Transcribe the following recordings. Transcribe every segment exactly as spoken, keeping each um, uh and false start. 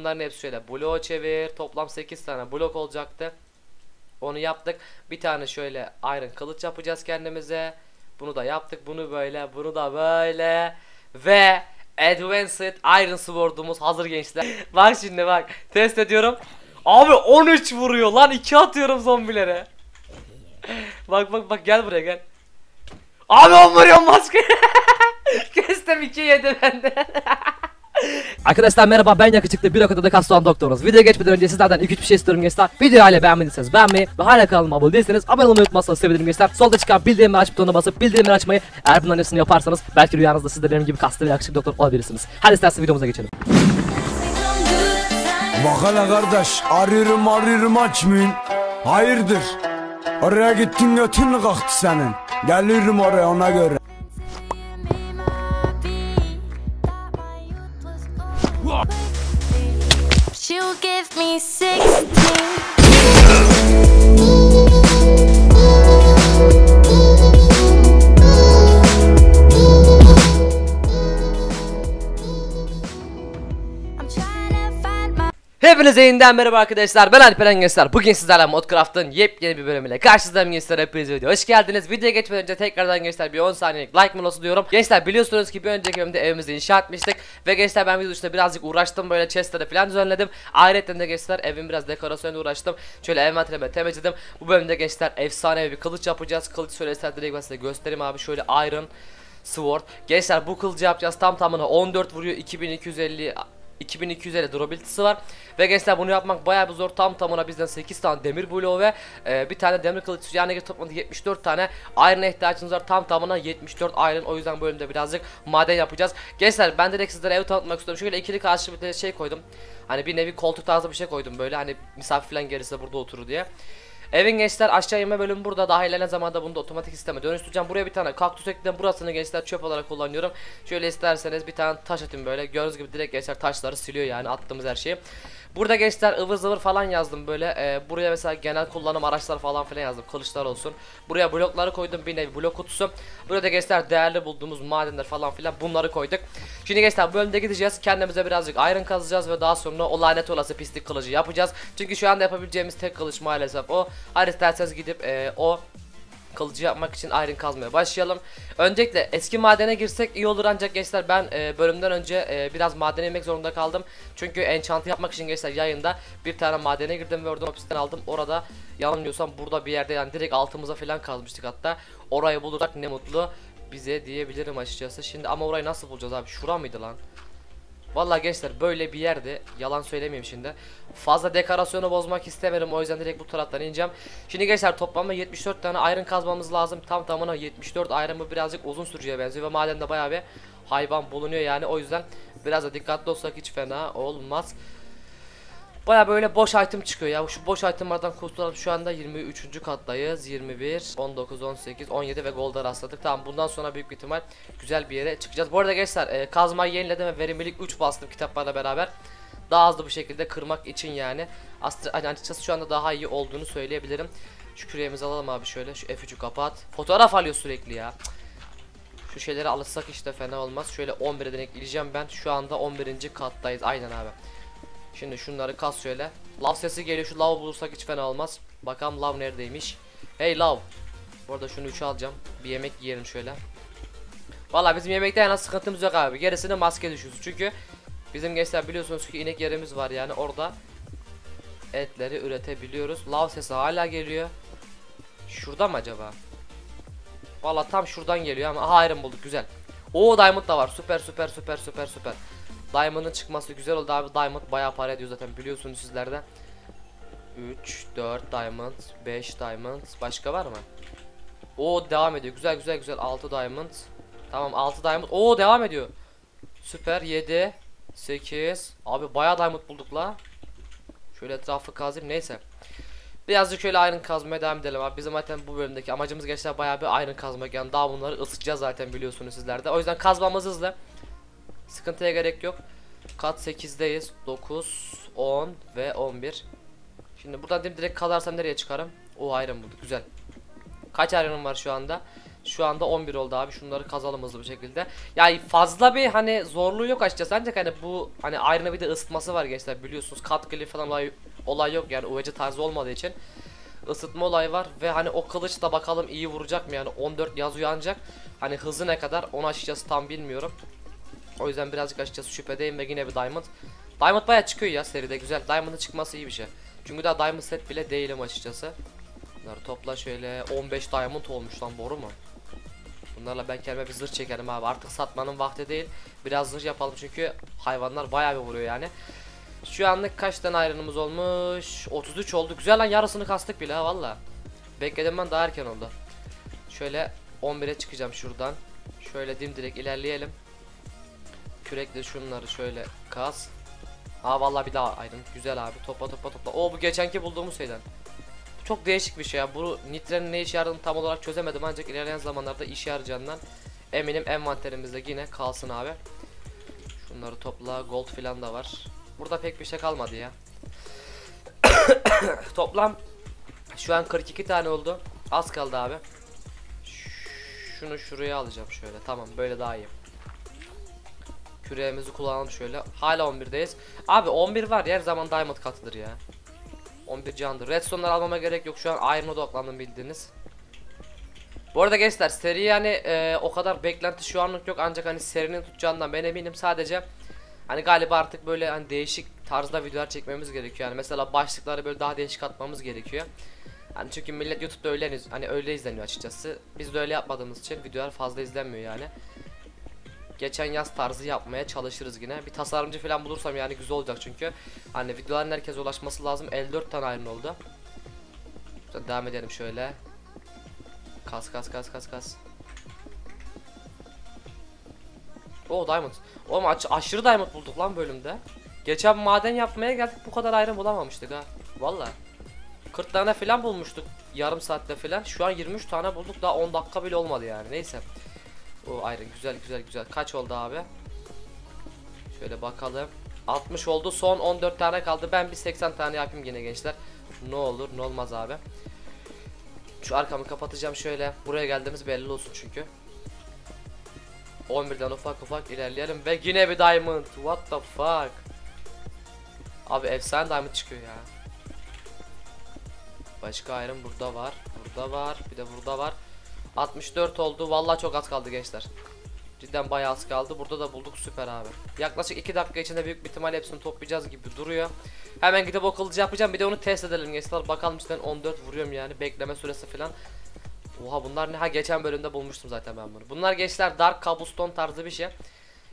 Bunların hepsi şöyle bloğa çevir. Toplam sekiz tane blok olacaktı. Onu yaptık. Bir tane şöyle iron kılıç yapacağız kendimize. Bunu da yaptık. Bunu böyle. Bunu da böyle. Ve Advanced Iron Sword'umuz hazır gençler. Bak şimdi bak. Test ediyorum. Abi on üç vuruyor lan. iki atıyorum zombilere. Bak bak bak, gel buraya gel. Abi on vuruyor maske. Kestim, iki yedi benden. Arkadaşlar merhaba, ben yakışıklı bir akıda da Kastoğan Doktorunuz. Videoya geçmeden önce sizlerden iki üç bir şey istiyorum gençler. Videoyu hala beğenmediyseniz beğenmeyi ve hala kanalıma abone değilseniz abone olmayı unutmazsanız sevinirim gençler. Solda çıkan bildirimleri açıp butonuna basıp bildirimleri açmayı, eğer bunların hepsini yaparsanız belki rüyanızda siz de benim gibi kaslı ve yakışıklı doktor olabilirsiniz. Hadi isterseniz videomuza geçelim. Bakana kardeş, arıyorum arıyorum açmayın. Hayırdır? Oraya gittin götünü kalktı senin. Gelirim oraya ona göre. You give me sixteen. Hepinize yeniden merhaba arkadaşlar, ben Alperen gençler. Bugün sizlerle Modcraft'ın yepyeni bir bölümüyle karşınızdayım gençler. Hepinize video hoş geldiniz. Videoya geçmeden önce tekrardan gençler bir on saniyelik like molası diyorum. Gençler biliyorsunuz ki bir önceki bölümde evimizi inşa etmiştik ve gençler ben video dışında birazcık uğraştım, böyle chest'leri falan düzenledim. Ayrıca de gençler evin biraz dekorasyonuyla uğraştım. Şöyle envanterimi temizledim. Bu bölümde gençler efsane bir kılıç yapacağız. Kılıç söylesem direkt ben size göstereyim abi. Şöyle iron sword. Gençler bu kılıcı yapacağız, tam tamına on dört vuruyor, iki bin iki yüz elli iki bin iki yüz elli durability'si var ve gençler bunu yapmak bayağı bir zor. Tam tamına bizden sekiz tane demir bloğu ve e, bir tane demir kılıç, yani toplamda yetmiş dört tane iron'a ihtiyacımız var. Tam tamına yetmiş dört iron, o yüzden bölümde birazcık maden yapacağız. Gençler ben direkt sizlere ev tanıtmak istiyorum. Şöyle ikili karşı bir şey koydum. Hani bir nevi koltuk tarzı bir şey koydum böyle, hani misafir falan gelirse burada oturur diye. Evin gençler aşağı inme bölümü burada. Daha ilerleyen zamanda bunu da otomatik sisteme dönüştüreceğim. Buraya bir tane kaktüs ekledim. Burasını gençler çöp olarak kullanıyorum. Şöyle isterseniz bir tane taş atayım böyle. Gördüğünüz gibi direkt gençler taşları siliyor, yani attığımız her şeyi. Burada gençler ıvır zıvır falan yazdım böyle. Ee, buraya mesela genel kullanım araçlar falan filan yazdım. Kılıçlar olsun. Buraya blokları koydum. Bir nevi blok kutusu. Burada gençler değerli bulduğumuz madenler falan filan, bunları koyduk. Şimdi gençler bu bölümde gideceğiz. Kendimize birazcık iron kazacağız ve daha sonra o lanet olası pislik kılıcı yapacağız. Çünkü şu anda yapabileceğimiz tek kılıç maalesef o. Hadi isterseniz gidip e, o kılıcı yapmak için iron kazmaya başlayalım. Öncelikle eski madene girsek iyi olur, ancak gençler ben e, bölümden önce e, biraz madene inmek zorunda kaldım. Çünkü enchant'ı yapmak için gençler yayında bir tane madene girdim ve oradan hapisten aldım. Orada yanılmıyorsam burada bir yerde, yani direkt altımıza falan kazmıştık hatta. Orayı bulursak ne mutlu bize diyebilirim açıkçası. Şimdi ama orayı nasıl bulacağız abi? Şura mıydı lan? Vallahi gençler böyle bir yerde, yalan söylemeyeyim şimdi. Fazla dekorasyonu bozmak istemedim, o yüzden direkt bu taraftan ineceğim. Şimdi gençler toplamda yetmiş dört tane iron kazmamız lazım. Tam tamına yetmiş dört iron'ı birazcık uzun süreceğe benziyor ve madende bayağı bir hayvan bulunuyor yani. O yüzden biraz da dikkatli olsak hiç fena olmaz. Bayağı böyle boş item çıkıyor ya. Şu boş itemlardan kurtulalım. Şu anda yirmi üçüncü kattayız. yirmi bir, on dokuz, on sekiz, on yedi ve gold'a rastladık. Tamam, bundan sonra büyük ihtimal güzel bir yere çıkacağız. Bu arada gençler e, kazmayı yeniledim ve verimlilik üç bastım kitaplarla beraber. Daha hızlı bir şekilde kırmak için yani. Astra, yani açıkçası şu anda daha iyi olduğunu söyleyebilirim. Şu küreğimizi alalım abi şöyle. Şu F üçü kapat. Fotoğraf alıyor sürekli ya. Şu şeyleri alırsak işte fena olmaz. Şöyle on bire denk gireceğim ben. Şu anda on birinci kattayız. Aynen abi. Şimdi şunları kas şöyle. Lav sesi geliyor. Şu lavı bulursak hiç fena olmaz. Bakalım lav neredeymiş. Hey lav. Bu arada şunu üçe alacağım. Bir yemek yiyelim şöyle. Valla bizim yemekte en az sıkıntımız yok abi. Gerisini maske düşüyoruz. Çünkü bizim gençler biliyorsunuz ki inek yerimiz var yani. Orada etleri üretebiliyoruz. Lav sesi hala geliyor. Şurada mı acaba? Valla tam şuradan geliyor ama. Aha iron bulduk, güzel. Oo diamond da var. Süper süper süper süper süper. Diamond'ın çıkması güzel oldu abi. Diamond bayağı para ediyor zaten biliyorsunuz sizlerde. üç, dört diamond, beş diamond. Başka var mı? Oo devam ediyor. Güzel güzel güzel. altı diamond. Tamam altı diamond. Oo devam ediyor. Süper. yedi, sekiz. Abi bayağı diamond bulduk la. Şöyle etrafı kazayım. Neyse. Birazcık şöyle iron kazmaya devam edelim abi. Bizim zaten bu bölümdeki amacımız gençler bayağı bir iron kazmak. Yani daha bunları ısıtacağız zaten biliyorsunuz sizlerde. O yüzden kazmamız hızlı. Sıkıntıya gerek yok. Kat sekizdeyiz. dokuz, on ve on bir. Şimdi buradan direkt kazarsam nereye çıkarım? O iron bulduk. Güzel. Kaç iron'um var şu anda? Şu anda on bir oldu abi. Şunları kazalım hızlı bir şekilde. Yani fazla bir hani zorluğu yok açıkçası. Ancak hani bu hani ayrına bir de ısıtması var gençler. Biliyorsunuz cut clip falan olay, olay yok. Yani U V C tarzı olmadığı için ısıtma olayı var. Ve hani o kılıç da bakalım iyi vuracak mı? Yani on dört yazıyor ancak. Hani hızı ne kadar onu açıkçası tam bilmiyorum. O yüzden birazcık açıkçası şüphedeyim. Ve yine bir diamond. Diamond bayağı çıkıyor ya seride. Güzel. Diamond'ın çıkması iyi bir şey. Çünkü daha diamond set bile değilim açıkçası. Bunları topla şöyle. on beş diamond olmuş lan, boru mu? Bunlarla ben kendime bir zırh çekerim abi. Artık satmanın vakti değil. Biraz zırh yapalım çünkü hayvanlar bayağı bir vuruyor yani. Şu anlık kaç tane iron'ımız olmuş? otuz üç oldu. Güzel lan, yarısını kastık bile ha valla. Beklediğimden daha erken oldu. Şöyle on bire çıkacağım şuradan. Şöyle dimdirek ilerleyelim. Kürekle şunları şöyle kas. Aa valla bir daha iron. Güzel abi, topla topla topla. Oo, bu geçenki bulduğumuz şeyden. Çok değişik bir şey ya. Bu nitrenin ne işe yaradığını tam olarak çözemedim ancak ilerleyen zamanlarda işe yarayacağından eminim. Envanterimizde yine kalsın abi. Şunları topla. Gold filan da var. Burada pek bir şey kalmadı ya. Toplam şu an kırk iki tane oldu. Az kaldı abi. Şunu şuraya alacağım şöyle. Tamam, böyle daha iyi. Küreğimizi kullanalım şöyle. Hala on birdeyiz. Abi on bir var ya, her zaman diamond katılır ya. on bir candır. Redstone'ları almama gerek yok. Şu an Iron'a odaklandım bildiğiniz. Bu arada gençler seri yani e, o kadar beklenti şu anlık yok. Ancak hani serinin tutacağından ben eminim. Sadece hani galiba artık böyle hani değişik tarzda videolar çekmemiz gerekiyor. Yani mesela başlıkları böyle daha değişik atmamız gerekiyor. Yani çünkü millet YouTube'da öyle, hani öyle izleniyor açıkçası. Biz de öyle yapmadığımız için videolar fazla izlenmiyor yani. Geçen yaz tarzı yapmaya çalışırız yine. Bir tasarımcı falan bulursam yani güzel olacak çünkü. Hani videoların herkese ulaşması lazım. elli dört tane iron oldu. Devam edelim şöyle. Kas kas kas kas kas. Oo diamond. Oğlum aş aşırı diamond bulduk lan bölümde. Geçen maden yapmaya geldik, bu kadar iron bulamamıştık ha. Valla. kırk tane falan bulmuştuk yarım saatte falan. Şu an yirmi üç tane bulduk, daha on dakika bile olmadı yani, neyse. O ayrı güzel güzel güzel. Kaç oldu abi? Şöyle bakalım. altmış oldu. Son on dört tane kaldı. Ben bir seksen tane yapayım yine gençler. Ne olur ne olmaz abi. Şu arkamı kapatacağım şöyle. Buraya geldiğimiz belli olsun çünkü. on birden ufak ufak ilerleyelim ve yine bir diamond. What the fuck? Abi efsane diamond çıkıyor ya. Başka ayrım burada var. Burada var. Bir de burada var. altmış dört oldu. Vallahi çok az kaldı gençler. Cidden bayağı az kaldı. Burada da bulduk, süper abi. Yaklaşık iki dakika içinde büyük bir ihtimal hepsini toplayacağız gibi duruyor. Hemen gidip o kılıcı yapacağım. Bir de onu test edelim gençler. Bakalım işte on dört vuruyorum yani. Bekleme süresi falan. Oha bunlar ne? Ha geçen bölümde bulmuştum zaten ben bunu. Bunlar gençler dark cobblestone tarzı bir şey.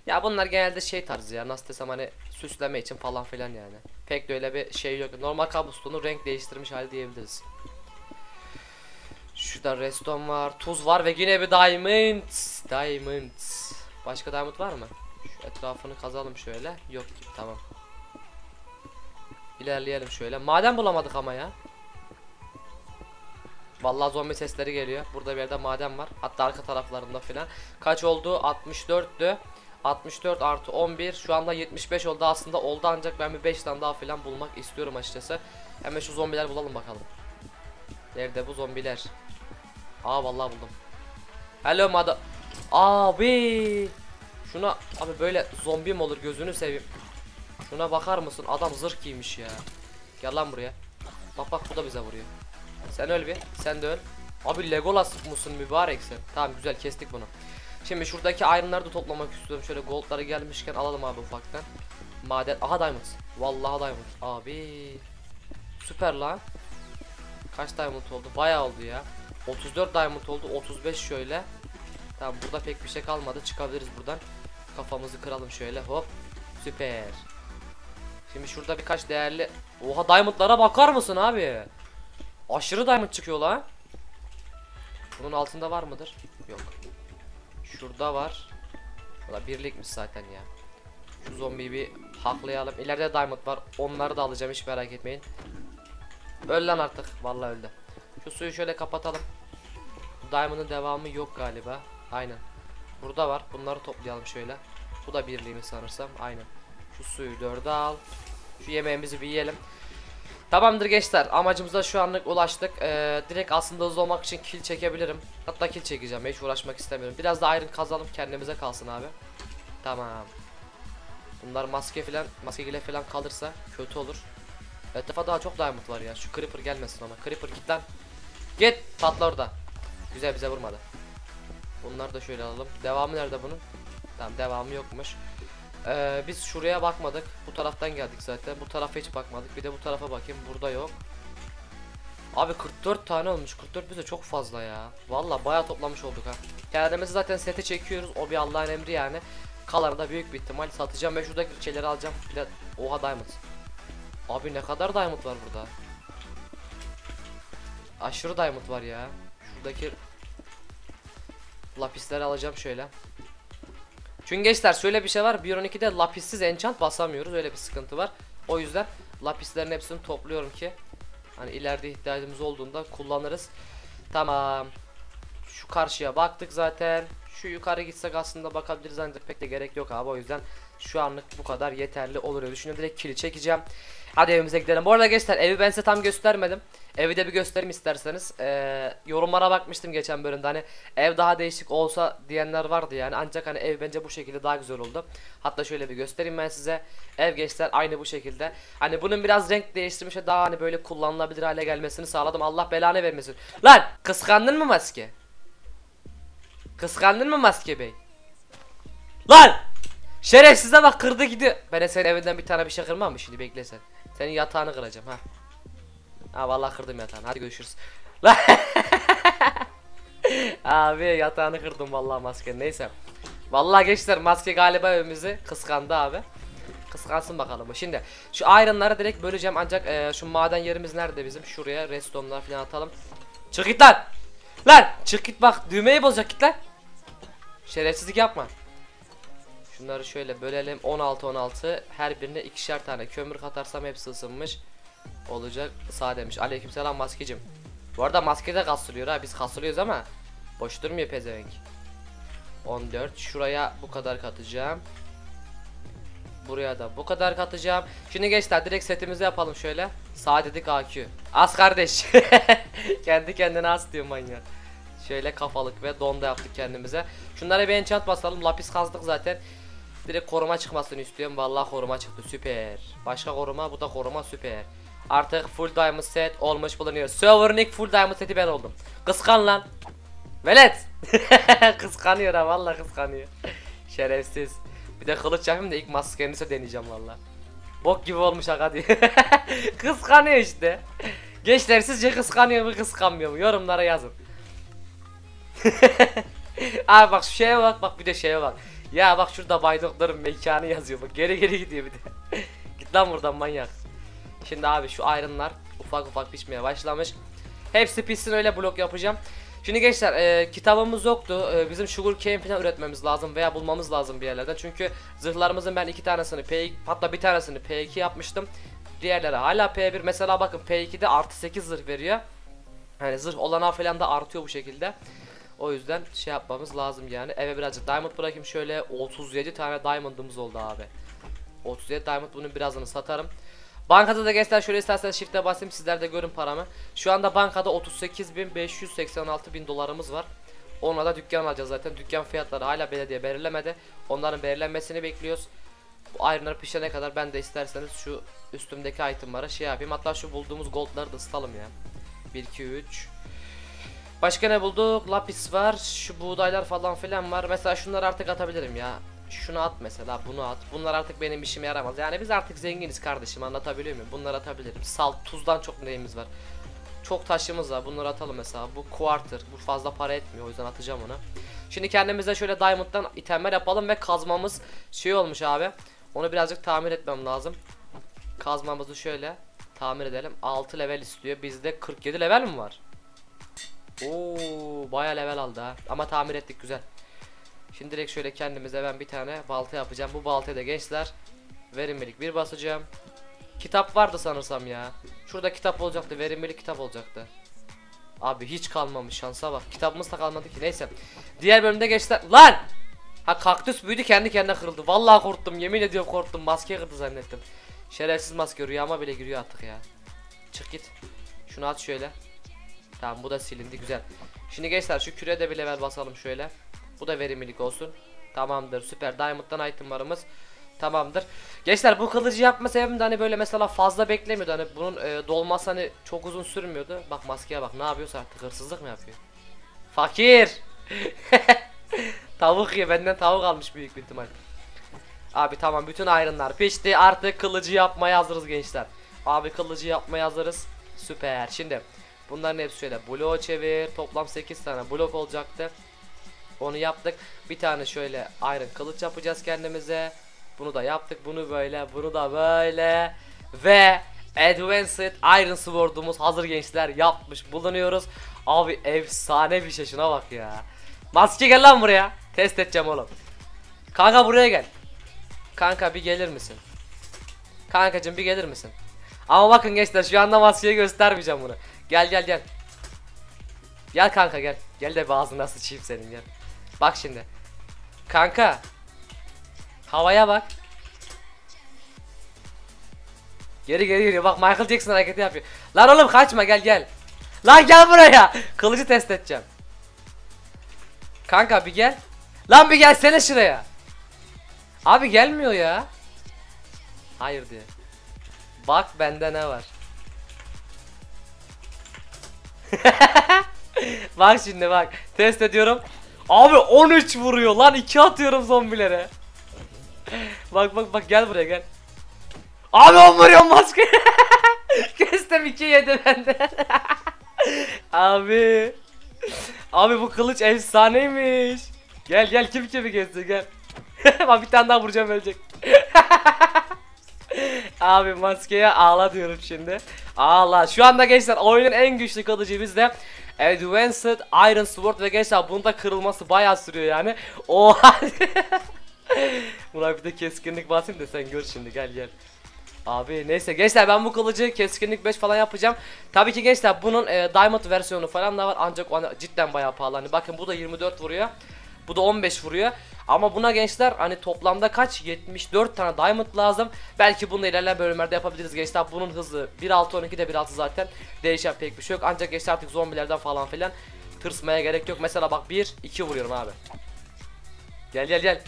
Ya bunlar genelde şey tarzı ya. Nasıl desem hani süsleme için falan filan yani. Pek de öyle bir şey yok. Normal cobblestone'u renk değiştirmiş hali diyebiliriz. Şurada redstone var, tuz var ve yine bir diamond. Diamond. Başka diamond var mı? Şu etrafını kazalım şöyle. Yok gibi, tamam. İlerleyelim şöyle. Maden bulamadık ama ya. Vallahi zombi sesleri geliyor. Burada bir yerde maden var. Hatta arka taraflarında filan. Kaç oldu? altmış dörttü. altmış dört artı on bir. Şu anda yetmiş beş oldu aslında. Oldu ancak ben bir beş tane daha filan bulmak istiyorum açıkçası. Hemen şu zombiler bulalım bakalım. Nerede bu zombiler? Aa vallahi buldum. Hello mother. Abi. Şuna abi böyle zombi mi olur gözünü seveyim. Şuna bakar mısın? Adam zırh giymiş ya. Gel lan buraya. Bak bak bu da bize vuruyor. Sen öl bir. Sen de öl. Abi Legolas mısın mübarek sen? Tamam güzel, kestik bunu. Şimdi şuradaki iron'ları da toplamak istiyorum. Şöyle gold'ları gelmişken alalım abi ufaktan. Maden. Aha diamond. Vallahi diamond. Abi. Süper lan. Kaç diamond oldu? Bayağı oldu ya. otuz dört diamond oldu. otuz beş şöyle. Tamam burada pek bir şey kalmadı. Çıkabiliriz buradan. Kafamızı kıralım şöyle. Hop. Süper. Şimdi şurada birkaç değerli. Oha diamondlara bakar mısın abi? Aşırı diamond çıkıyor lan. Bunun altında var mıdır? Yok. Şurada var. Valla birlikmiş zaten ya. Şu zombiyi bir haklayalım. İleride diamond var. Onları da alacağım, hiç merak etmeyin. Öl lan artık. Vallahi öldü. Şu suyu şöyle kapatalım. Diamond'ın devamı yok galiba. Aynen. Burada var. Bunları toplayalım şöyle. Bu da birliğimi sanırsam. Aynen. Şu suyu dörde al. Şu yemeğimizi bir yiyelim. Tamamdır gençler, amacımıza şu anlık ulaştık. ee, Direkt aslında hızlı olmak için kill çekebilirim. Hatta kill çekeceğim, hiç uğraşmak istemiyorum. Biraz da iron kazalım, kendimize kalsın abi. Tamam. Bunlar maske falan, maskegile falan kalırsa kötü olur. Etrafa daha çok diamond var ya. Şu creeper gelmesin ama. Creeper git lan. Git patla orada. Güzel, bize vurmadı. Bunları da şöyle alalım. Devamı nerede bunun? Tamam, devamı yokmuş. Ee, biz şuraya bakmadık. Bu taraftan geldik zaten. Bu tarafa hiç bakmadık. Bir de bu tarafa bakayım. Burada yok. Abi kırk dört tane olmuş. kırk dört bize çok fazla ya. Vallahi bayağı toplamış olduk ha. Kendimizi zaten sete çekiyoruz. O bir Allah'ın emri yani. Kalanı da büyük bir ihtimal satacağım ve şuradaki şeyleri alacağım. Oha diamond. Abi ne kadar diamond var burada. Aşırı diamond var ya. Şuradaki lapisleri alacağım şöyle. Çünkü gençler şöyle bir şey var. bir nokta on iki'de lapissiz enchant basamıyoruz. Öyle bir sıkıntı var. O yüzden lapislerin hepsini topluyorum ki hani ileride ihtiyacımız olduğunda kullanırız. Tamam. Şu karşıya baktık zaten. Şu yukarı gitsek aslında bakabiliriz ancak pek de gerek yok abi. O yüzden şu anlık bu kadar yeterli olur diye düşünüyorum. Direkt kili çekeceğim. Hadi evimize gidelim. Bu arada gençler evi ben size tam göstermedim. Evi de bir göstereyim isterseniz. Ee, yorumlara bakmıştım geçen bölümde. Hani ev daha değişik olsa diyenler vardı yani. Ancak hani ev bence bu şekilde daha güzel oldu. Hatta şöyle bir göstereyim ben size. Ev gençler aynı bu şekilde. Hani bunun biraz renk değiştirmiş ve daha hani böyle kullanılabilir hale gelmesini sağladım. Allah belanı vermesin. Lan kıskandın mı maske? Kıskandın mı maske bey? Lan! Şerefsize bak, kırdı gidiyor. Ben de senin evinden bir tane bir şey kırmam mı şimdi, bekle sen. Senin yatağını kıracağım ha. Ha vallahi kırdım yatağını, hadi görüşürüz. Lan! Abi yatağını kırdım vallahi maske, neyse. Vallahi gençler maske galiba evimizi kıskandı abi. Kıskansın bakalım. Şimdi şu iron'ları direkt böleceğim ancak e, şu maden yerimiz nerede bizim? Şuraya redstone'lar falan atalım. Çık git lan! Lan çık git bak, düğmeyi bozacak, git lan. Şerefsizlik yapma. Şunları şöyle bölelim. on altı on altı her birine ikişer tane kömür katarsam hepsi ısınmış olacak. Sağ demiş. Aleykümselam maskecim. Bu arada maske de kastırıyor ha, biz kastırıyoruz ama boş durmuyor pezevenk. on dört şuraya bu kadar katacağım. Buraya da bu kadar katacağım. Şimdi gençler direkt setimizi yapalım şöyle. Sağ dedik A Q. As kardeş. Kendi kendine as diyor manyak. Şöyle kafalık ve don da yaptık kendimize. Şunlara bir enchant basalım. Lapis kazdık zaten. Direkt koruma çıkmasını istiyorum. Vallahi koruma çıktı, süper. Başka koruma, bu da koruma, süper. Artık full diamond set olmuş bulunuyor. Server'ın ilk full diamond seti ben oldum. Kıskan lan velet. Kıskanıyor ha, vallahi kıskanıyor. Şerefsiz. Bir de kılıç yapayım da ilk maskenize deneyeceğim vallahi. Bok gibi olmuş aga diye. Kıskanıyor işte. Gençler sizce kıskanıyor mu kıskanmıyor mu? Yorumlara yazın. Abi bak şu şeye bak, bak bir de şeye bak. Ya bak şurada baydokların mekanı yazıyor bak, geri geri gidiyor bir de. Git lan buradan manyak. Şimdi abi şu iron'lar ufak ufak pişmeye başlamış. Hepsi pişsin öyle blok yapacağım. Şimdi gençler e, kitabımız yoktu. E, bizim sugarcane falan üretmemiz lazım veya bulmamız lazım bir yerlerden. Çünkü zırhlarımızın ben iki tanesini P iki, hatta bir tanesini P iki yapmıştım. Diğerleri hala P bir. Mesela bakın P iki'de artı sekiz zırh veriyor. Yani zırh olana falan da artıyor bu şekilde. O yüzden şey yapmamız lazım yani. Eve birazcık diamond bırakayım şöyle. otuz yedi tane diamond'ımız oldu abi. otuz yedi diamond, bunun birazını satarım. Bankada da gençler şöyle isterseniz shift'e basayım, sizler de görün paramı. Şu anda bankada otuz sekiz bin beş yüz seksen altı bin dolarımız var. Onunla da dükkan alacağız zaten. Dükkan fiyatları hala belediye belirlemedi. Onların belirlenmesini bekliyoruz. Bu iron'ları pişene kadar ben de isterseniz şu üstümdeki item'lara şey yapayım. Hatta şu bulduğumuz gold'ları da ısıtalım ya. bir iki üç. Başka ne bulduk? Lapis var. Şu buğdaylar falan filan var. Mesela şunları artık atabilirim ya. Şunu at mesela, bunu at. Bunlar artık benim işime yaramaz. Yani biz artık zenginiz kardeşim, anlatabiliyor muyum? Bunları atabilirim. Salt, tuzdan çok neyimiz var? Çok taşımız var. Bunları atalım mesela. Bu quarter. Bu fazla para etmiyor. O yüzden atacağım onu. Şimdi kendimize şöyle diamond'dan itemler yapalım ve kazmamız şey olmuş abi. Onu birazcık tamir etmem lazım. Kazmamızı şöyle tamir edelim. altı level istiyor. Bizde kırk yedi level mi var? Oo, bayağı level aldı ha. Ama tamir ettik, güzel. Şimdi direkt şöyle kendimize ben bir tane balta yapacağım. Bu baltaya da gençler verimlilik bir basacağım. Kitap vardı sanırsam ya. Şurada kitap olacaktı, verimlilik kitap olacaktı. Abi hiç kalmamış, şansa bak. Kitabımız da kalmadı ki, neyse. Diğer bölümde gençler lan. Ha kaktüs büyüdü kendi kendine kırıldı. Vallahi korktum, yemin ediyorum korktum. Maske kırdı zannettim. Şerefsiz maske rüyama bile giriyor artık ya. çık git. Şunu at şöyle. Tamam, bu da silindi, güzel. Şimdi gençler şu küre de bir level basalım şöyle. Bu da verimlilik olsun. Tamamdır, süper. Diamond'dan itemlarımız tamamdır. Gençler bu kılıcı yapma sebebim de hani böyle mesela fazla beklemiyordu. Hani bunun e, dolması hani çok uzun sürmüyordu. Bak maskeye bak, ne yapıyorsa artık, hırsızlık mı yapıyor? Fakir. Tavuk ye, benden tavuk almış büyük bir ihtimal. Abi tamam, bütün iron'lar pişti. Artık kılıcı yapmaya hazırız gençler. Abi kılıcı yapmaya hazırız. Süper. Şimdi bunların hepsi şöyle bloğu çevir. Toplam sekiz tane blok olacaktı. Onu yaptık. Bir tane şöyle iron kılıç yapacağız kendimize. Bunu da yaptık. Bunu böyle, bunu da böyle. Ve Advanced Iron Sword'umuz hazır gençler. Yapmış bulunuyoruz. Abi efsane bir şey, şuna bak ya. Maske gel lan buraya. Test edeceğim oğlum. Kanka buraya gel. Kanka bir gelir misin? Kankacım bir gelir misin? Ama bakın gençler şu anda maskeyi göstermeyeceğim bunu. Gel gel gel. Gel kanka gel. Gel de ağzına sıçayım senin, gel. Bak şimdi. Kanka. Havaya bak. Geri geri geliyor. Bak Michael Jackson hareketi yapıyor. Lan oğlum kaçma, gel gel. Lan gel buraya. Kılıcı test edeceğim. Kanka bir gel. Lan bir gelsene şuraya. Abi gelmiyor ya. Hayır diye. Bak bende ne var. Bak şimdi bak. Test ediyorum. Abi on üç vuruyor lan. iki atıyorum zombilere. Bak bak bak, gel buraya gel. Abi on vuruyor maske. Kestim, iki yedi bende. Abi. Abi bu kılıç efsaneymiş. Gel gel, kim kimi kesti gel. Bak bir tane daha vuracağım, ölecek. Abi maskeye ağla diyorum şimdi. Ağla. Şu anda gençler oyunun en güçlü kılıcı bizde. Advanced Iron Sword ve gençler bunun da kırılması bayağı sürüyor yani. Oha. Buna bir de keskinlik basayım da sen gör şimdi, gel gel. Abi neyse gençler ben bu kılıcı keskinlik beş falan yapacağım. Tabii ki gençler bunun e, diamond versiyonu falan da var, ancak o cidden bayağı pahalı. Hani bakın bu da yirmi dört vuruyor. Bu da on beş vuruyor. Ama buna gençler hani toplamda kaç? yetmiş dört tane diamond lazım. Belki bunu ilerleyen bölümlerde yapabiliriz gençler. Bunun hızı bir altı on iki de bir altı zaten. Değişen pek bir şey yok. Ancak gençler artık zombilerden falan filan tırsmaya gerek yok. Mesela bak bir iki vuruyorum abi. Gel gel gel.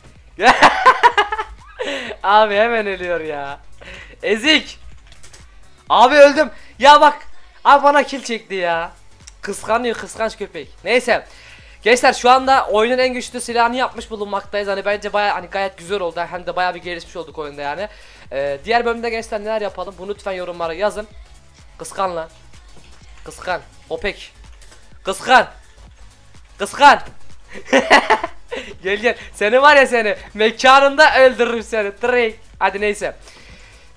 Abi hemen ölüyor ya. Ezik. Abi öldüm. Ya bak. Abi bana kill çekti ya. Kıskanıyor, kıskanç köpek. Neyse. Gençler şu anda oyunun en güçlü silahını yapmış bulunmaktayız. Hani bence bayağı hani gayet güzel oldu. Hem de bayağı bir gelişmiş olduk oyunda yani. Ee, diğer bölümde gençler neler yapalım? Bunu lütfen yorumlara yazın. Kıskan lan. Kıskan. Opek. Kıskan. Kıskan. Gel gel. Seni var ya seni. Mekanında öldürürüm seni. Trik. Hadi neyse.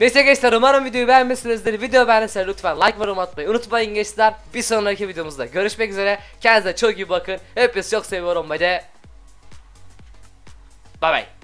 Neyse gençler umarım videoyu beğenmişsinizdir. Video beğenirseniz lütfen like ve yorum atmayı unutmayın gençler. Bir sonraki videomuzda görüşmek üzere. Kendinize çok iyi bakın. Hepinizi çok seviyorum. Hadi. Bye bye.